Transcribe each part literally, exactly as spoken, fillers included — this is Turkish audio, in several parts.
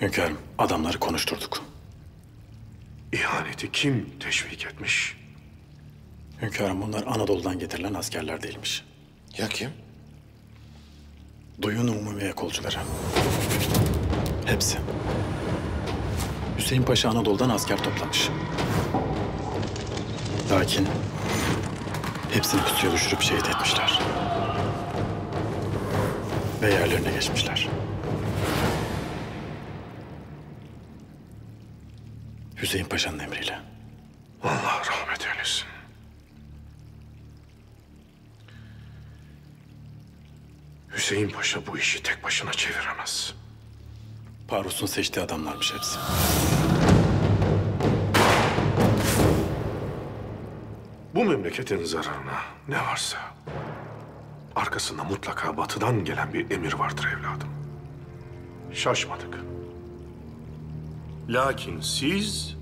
Hünkârım, adamları konuşturduk. İhaneti kim teşvik etmiş? Hünkârım, bunlar Anadolu'dan getirilen askerler değilmiş. Ya kim? Duyun-u Umumiye kolcuları. Hepsi. Hüseyin Paşa Anadolu'dan asker toplamış. Lakin hepsini pusuya düşürüp şehit etmişler. Ve yerlerine geçmişler. Hüseyin Paşa'nın emriyle. Allah rahmet eylesin. Hüseyin Paşa bu işi tek başına çeviremez. Parvus'un seçtiği adamlarmış hepsi. Bu memleketin zararına ne varsa arkasında mutlaka batıdan gelen bir emir vardır evladım. Şaşmadık. Lakin siz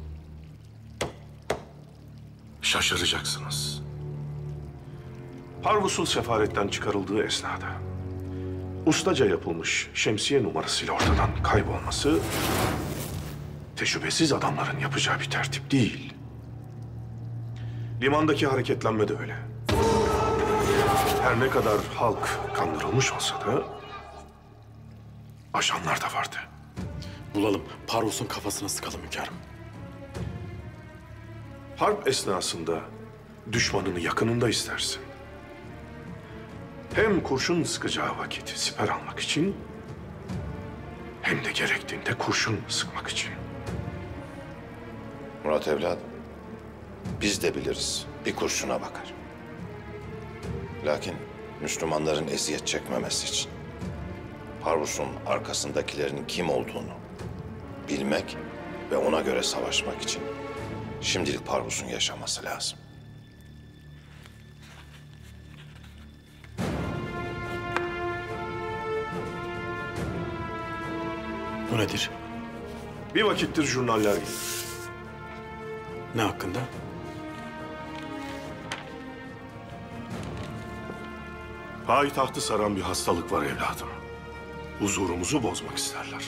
şaşıracaksınız. Parvus'un sefaretten çıkarıldığı esnada ustaca yapılmış şemsiye numarasıyla ortadan kaybolması tecrübesiz adamların yapacağı bir tertip değil. Limandaki hareketlenme de öyle. Her ne kadar halk kandırılmış olsa da ajanlar da vardı. Bulalım, Parvus'un kafasına sıkalım hünkârım. Harp esnasında düşmanını yakınında istersin. Hem kurşun sıkacağı vakit siper almak için, hem de gerektiğinde kurşun sıkmak için. Murat evladım, biz de biliriz, bir kurşuna bakar. Lakin Müslümanların eziyet çekmemesi için Parvus'un arkasındakilerin kim olduğunu bilmek ve ona göre savaşmak için şimdilik Parvus'un yaşaması lazım. Bu nedir? Bir vakittir jurnaller gelir. Ne hakkında? Payitahtı saran bir hastalık var evladım. Huzurumuzu bozmak isterler.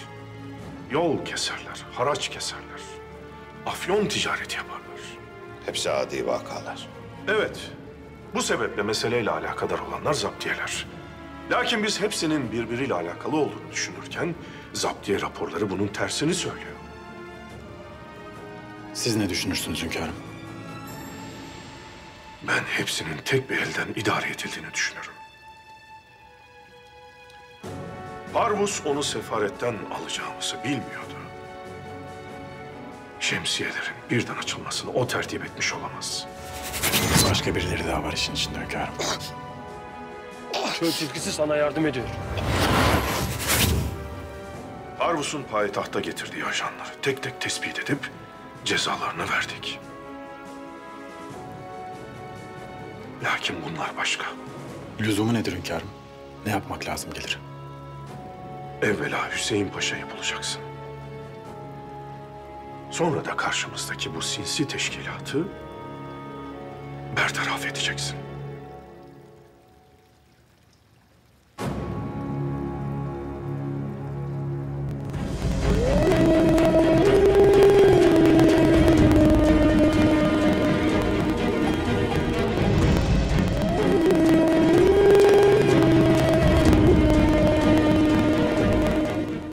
Yol keserler, haraç keserler. Afyon ticareti yaparlar. Hepsi adi vakalar. Evet. Bu sebeple meseleyle alakadar olanlar zaptiyeler. Lakin biz hepsinin birbiriyle alakalı olduğunu düşünürken zaptiye raporları bunun tersini söylüyor. Siz ne düşünürsünüz hünkârım? Ben hepsinin tek bir elden idare edildiğini düşünüyorum. Parvus onu sefaretten alacağımızı bilmiyordu. Şemsiyelerin birden açılmasını o tertip etmiş olamaz. Başka birileri daha var işin içinde hünkârım. Çöl tilkisi sana yardım ediyor. Parvus'un payitahta getirdiği ajanları tek tek tespit edip cezalarını verdik. Lakin bunlar başka. Lüzumu nedir hünkârım? Ne yapmak lazım gelir? Evvela Hüseyin Paşa'yı bulacaksın. Sonra da karşımızdaki bu sinsi teşkilatı bertaraf edeceksin.